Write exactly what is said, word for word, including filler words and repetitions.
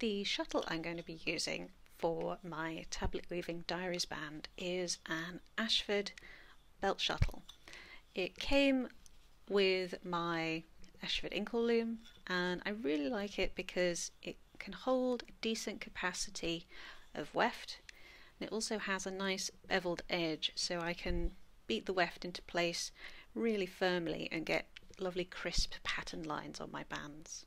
the shuttle I'm going to be using for my tablet weaving diaries band is an Ashford belt shuttle. It came with my Ashford Inkle loom, and I really like it because it can hold a decent capacity of weft, and it also has a nice beveled edge, so I can beat the weft into place really firmly and get lovely crisp pattern lines on my bands.